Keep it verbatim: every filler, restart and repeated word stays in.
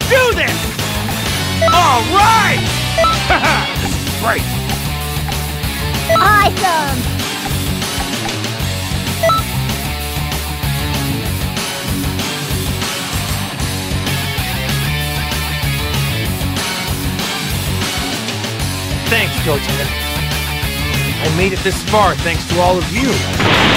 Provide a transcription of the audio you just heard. Let's do this! All right! Haha! This is great! Awesome! Thanks, Goten. I made it this far thanks to all of you.